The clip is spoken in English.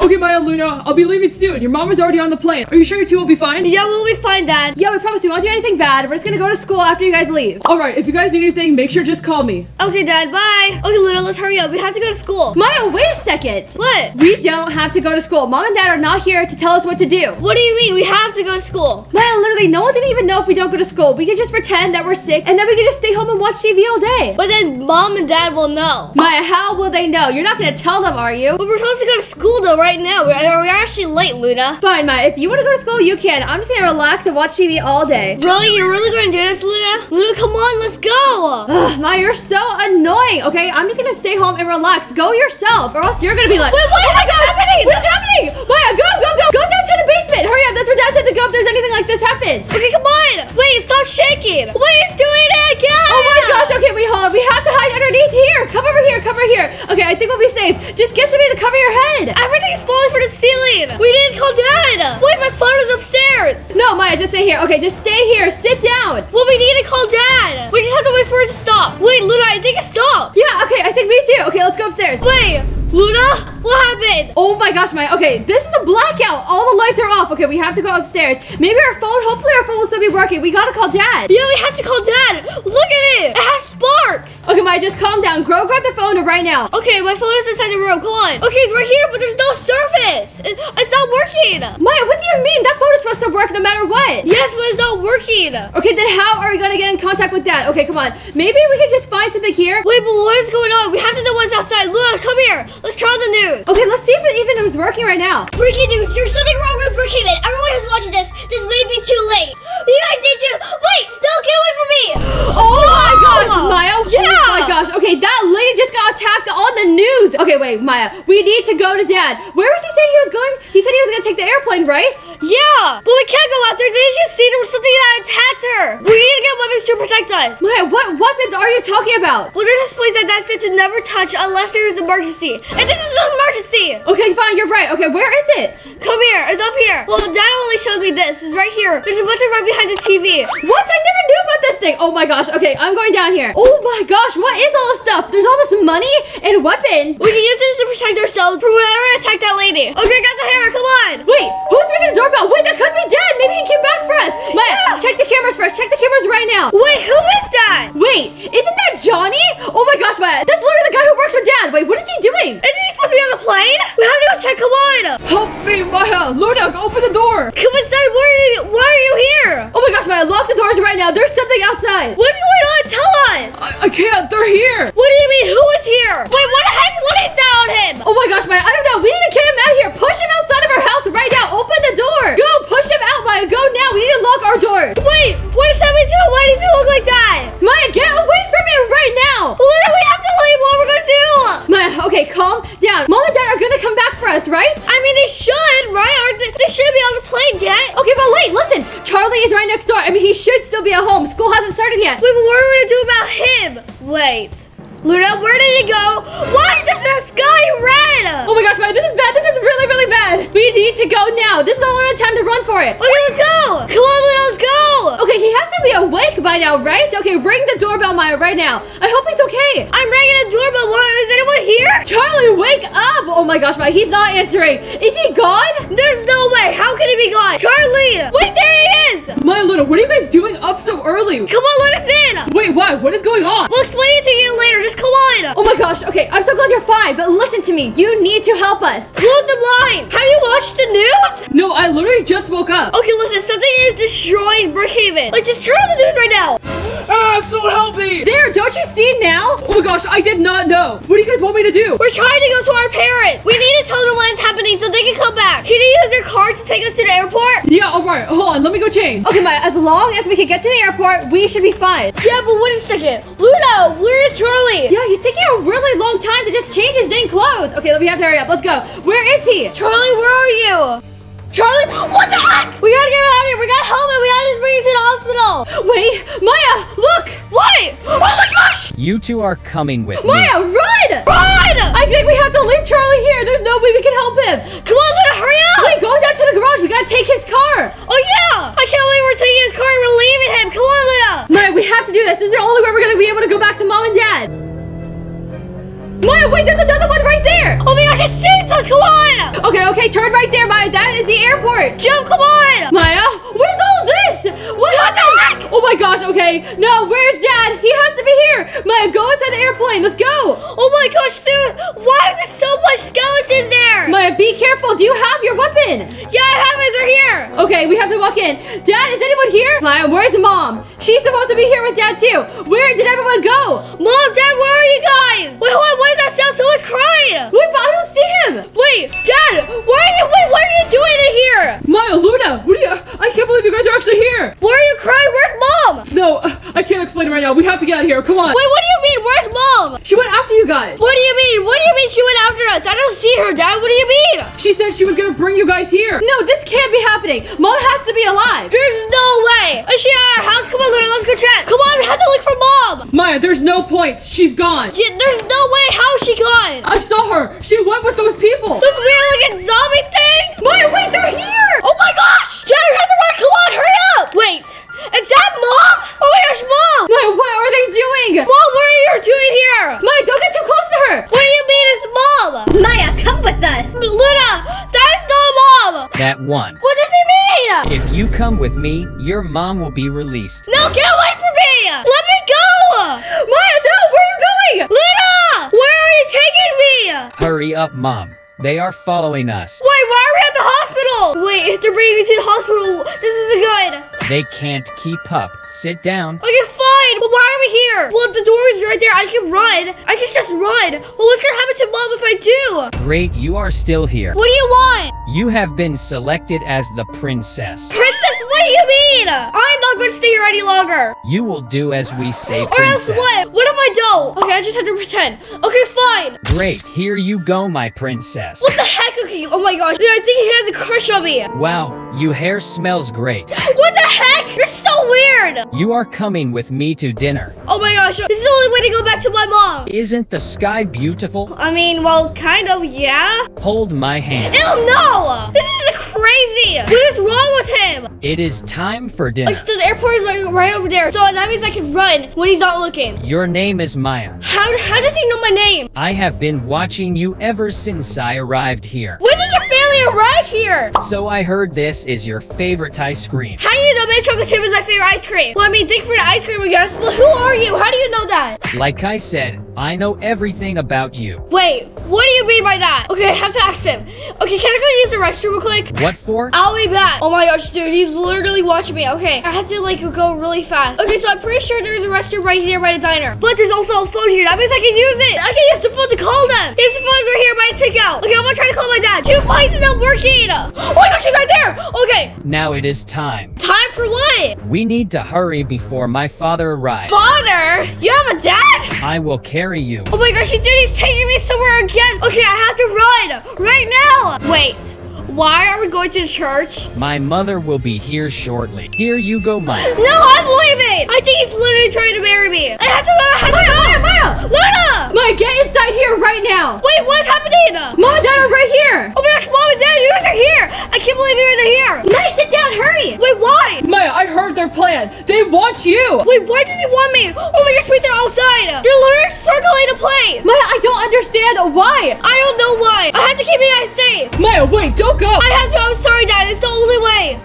Okay, Maya Luna, I'll be leaving soon. Your mom is already on the plane. Are you sure you two will be fine? Yeah, we'll be fine, Dad. Yeah, we promise we won't do anything bad. We're just gonna go to school after you guys leave. All right, if you guys need anything, make sure to just call me. Okay, Dad, bye. Okay, Luna, let's hurry up. We have to go to school. Maya, wait a second. What? We don't have to go to school. Mom and Dad are not here to tell us what to do. What do you mean? We have to go to school. Maya, literally, no one's gonna even know if we don't go to school. We can just pretend that we're sick, and then we can just stay home and watch TV all day. But then Mom and Dad will know. Maya, how will they know? You're not gonna tell them, are you? But we're supposed to go to school, though, right? Now we're actually late, Luna. Fine, Maya. If you want to go to school, you can. I'm just gonna relax and watch TV all day. Really? You're really gonna do this, Luna? Luna, come on, let's go. Ugh, Maya, you're so annoying. Okay, I'm just gonna stay home and relax. Go yourself, or else you're gonna be like, wait, what? Oh my gosh, what's happening? Maya, go, go, go, go down to the basement. Hurry up. That's where Dad said to go if there's anything like this happens. Okay, come on. Wait, stop shaking. Wait, it's doing it again. Oh my gosh. Okay, wait, hold on. We have to hide underneath here. Come over here. Come over here. Okay, I think we'll be safe. Just get somebody to cover your head. Everything's falling for the ceiling. We didn't call Dad. Wait, my phone is upstairs. No, Maya, just stay here. Okay, just stay here. Sit down. Well, we need to call Dad. We just have to wait for it to stop. Wait, Luna, I think it stopped. Yeah, okay, I think me too. Okay, let's go upstairs. Wait, Luna? What happened? Oh my gosh, Maya. Okay, this is a blackout. All the lights are off. Okay, we have to go upstairs. Maybe our phone, hopefully our phone will still be working. We gotta call Dad. Yeah, we have to call Dad. Look at it. It has sparks. Okay, Maya, just calm down. Girl, grab the phone right now. Okay, my phone is inside the room. Come on. Okay, it's right here, but there's no surface. It's not working. Maya, what do you mean? That phone is supposed to work no matter what. Yes, but it's not working. Okay, then how are we gonna get in contact with Dad? Okay, come on. Maybe we can just find something here. Wait, but what is going on? We have to know what's outside. Luna, come here. Let's turn on the news. Okay, let's see if it even is working right now. Breaking news, there's something wrong with Brookhaven. Everyone who's watching this, this may be too late. You guys need to, wait, don't get away from me. Oh no! My gosh, Maya. Yeah. Oh my gosh. Okay, that lady just got attacked on the news. Okay, wait, Maya, we need to go to Dad. Where was he saying he was going? He said he was gonna take the airplane, right? Yeah, but we can't go out there. Did you see there was something that attacked her? We need to get weapons to protect us. Maya, what weapons are you talking about? Well, there's this place that Dad said to never touch unless there's an emergency. And this is an emergency. Okay, fine, you're right. Okay, where is it? Come here, it's up here. Well, Dad only showed me this. It's right here. There's a button right behind the TV. What? I never knew about this thing. Oh my gosh. Okay, I'm going down here. Oh my gosh, what is all this stuff? There's all this money and weapons. We can use this to protect ourselves from whatever attacked that lady. Okay, got the hammer. Come on. Wait, who's ringing the doorbell? Wait, that could be Dad. Maybe he came back for us. Maya, yeah. Check the cameras first. Check the cameras right now. Wait, who is that? Wait, isn't that Johnny? Oh my gosh, Maya. That's literally the guy who works for Dad. Wait, what is he doing? Isn't he supposed to be on the plane? We have to go check. Come on. Help me, Maya. Luna, open the door. Come inside. Why are you here? Oh my gosh, Maya. Lock the doors right now. There's something outside. What is going on? Tell us. I can't. They're here. What do you mean? Who is here? Wait, what the heck? What is that on him? Oh my gosh, Maya. I don't know. We need to get him out of here. Push him outside of our house right now. Open the door. Go. Push him out, Maya. Go now. We need to lock our door. Wait. What is happening to him? Why does he look like that? Maya, get away from him right now. Luna, we have to leave. What we're gonna do? Maya, okay. Calm down. Mom and Dad are gonna come back for us, right? I mean, they should, right? Aren't they shouldn't be on the plane yet. Okay, but wait, listen. Charlie is right next door. I mean, he should still be at home. School hasn't started yet. Wait, but what are we gonna do about him? Wait. Luna, where did he go? Why is the sky red? Oh my gosh, Maya, this is bad. This is really, really bad. We need to go now. This is all time to run for it. Okay, let's go. Come on, Luna, let's go. Okay, he has to be awake by now, right? Okay, ring the doorbell, Maya, right now. I hope he's okay. I'm ringing the doorbell. Is anyone here? Charlie, wake up. Oh my gosh, Maya, he's not answering. Is he gone? There's no way. How can he be gone? Charlie, wait, there he is. Maya, Luna, what are you guys doing up so early? Come on, let us in. Wait, why? What is going on? We'll explain it to you later. Just come on. Oh my gosh. Okay, I'm so glad you're fine, but listen to me. You need to help us. Close the blind. Have you watched the news? No, I literally just woke up. Okay, listen. Something is destroying Brookhaven. Like, just turn on the news right now. Ah, someone help me. There, don't you see now? Oh my gosh, I did not know. What do you guys want me to do? We're trying to go to our parents. We need to tell them what is happening so they can come back. Can you use your car to take us to the airport? Yeah, all right. Hold on. Let me go change. Okay, Maya, as long as we can get to the airport, we should be fine. Yeah, but wait a second. Luna, where is Charlie? Yeah, he's taking a really long time to just change his dang clothes. Okay, we have to hurry up. Let's go. Where is he? Charlie, where are you? Charlie, what the heck? We gotta get him out of here. We gotta help him. We gotta bring him to the hospital. Wait, Maya, look. What? Oh my gosh. You two are coming with me. Maya, run. Run. I think we have to leave Charlie here. There's no way we can help him. Come on, Luna, hurry up. Wait, go down to the garage. We gotta take his car. Oh yeah. I can't wait. We're taking his car and we're leaving him. Come on, Luna. Maya, we have to do this. This is the only way we're gonna be able to go back to Mom and Dad. Maya, wait, there's another one right there. Oh my gosh, it sees us. Come on. Okay, Maya, okay? Turn right there, Maya. That is the airport. Jump, come on. Maya, where's all this? What the heck? Oh my gosh, okay. No, where's Dad? He has to be here. Maya, go inside the airplane. Let's go. Oh my gosh, dude. Why is there so much skeletons there? Maya, be careful. Do you have your weapon? Yeah, I have it. They're here. Okay, we have to walk in. Dad, is anyone here? Maya, where's Mom? She's supposed to be here with Dad too. Where did everyone go? Mom, Dad, where are you guys? Wait, hold on. Why does that sound? Someone's crying. Wait, but I don't see him. Wait, Dad, what are you doing in here? Maya, Luna, what are you? I can't believe you guys are actually here. Why are you crying? Where's Mom? No, I can't explain it right now. We have to get out of here. Come on. Wait, what do you mean? Where's Mom? She went after you guys. What do you mean? What do you mean she went after us? I don't see her, Dad. What do you mean? She said she was gonna bring you guys here. No, this can't be happening. Mom has to be alive. There's no way. Is she at our house? Come on, Luna, let's go check. Come on, we have to look for Mom. Maya, there's no point. She's gone. Yeah, there's no way. How is she gone? I saw her. She went with those people. Those weird looking zombie things. Maya, wait, they're here. Oh my gosh. Dad, we have to run. Come on, hurry up. Wait, is that Mom? Oh my gosh, Mom. Maya, what are they doing? Mom, what are you doing here? Maya, don't get too close to her. What do you mean it's Mom? Maya, come with us. Luna, that is not Mom. That one. What does it mean? If you come with me, your mom will be released. No, get away from me. Let me go. Maya, no, where are you going? Luna, where are you taking me? Hurry up, Mom. They are following us. Wait, why are we at the hospital? Wait, they're bringing you to the hospital. This isn't good. They can't keep up. Sit down. Okay, fine. But why are we here? Well, the door is right there. I can run. I can just run. Well, what's gonna happen to Mom if I do? Great, you are still here. What do you want? You have been selected as the princess. Princess, what do you mean? I'm not going to stay here any longer. You will do as we say, princess. Or else what? What if I don't? Okay, I just have to pretend. Okay, fine. Great, here you go, my princess. What the heck? Okay, oh my gosh. Dude, I think he has a crush on me. Wow, your hair smells great. What the heck? You're so weird. You are coming with me to dinner. Oh my gosh, this is the only way to go back to my mom. Isn't the sky beautiful? I mean, well, kind of, yeah. Hold my hand. Ew, no. This is crazy! What is wrong with him? It is time for dinner. Like, so the airport is like right over there, so that means I can run when he's not looking. Your name is Maya. How does he know my name? I have been watching you ever since I arrived here. When did your family arrive here? So I heard this is your favorite ice cream. How do you know mint chocolate chip is my favorite ice cream? Well, I mean, thanks for the ice cream, I guess. Well, who are you? How do you know that? Like I said, I know everything about you. Wait, what do you mean by that? Okay, I have to ask him. Okay, can I go use the restroom real quick? What for? I'll be back. Oh my gosh, dude, he's literally watching me. Okay, I have to like go really fast. Okay, so I'm pretty sure there's a restroom right here by the diner. But there's also a phone here. That means I can use it. I can use the phone to call them. His phone's right here by the takeout. Okay, I'm gonna try to call my dad. 2 points and not working. Oh my gosh, he's right there. Okay. Now it is time. Time for what? We need to hurry before my father arrives. Father? You have a dad? I will carry you. Oh my gosh, dude, he's taking me somewhere again. Okay, I have to run right now. Wait, why are we going to church? My mother will be here shortly. Here you go, Maya. No, I'm leaving. I think he's literally trying to marry me. I have to go. Maya, Luna! Maya, get inside here right now. Wait, what's happening? Mom and Dad are right here. Oh my gosh, Mom and Dad, you guys are here. I can't believe you guys are here. Maya, sit down, hurry. Wait, why? Maya, I heard their plan. They want you. Wait, why did they want me? Oh my gosh, wait, they're outside. They're literally circling the place. Maya, I don't understand why. I don't know why. I have to keep you guys safe. Maya, wait, don't go. I have to. I'm sorry, Dad. It's the only way.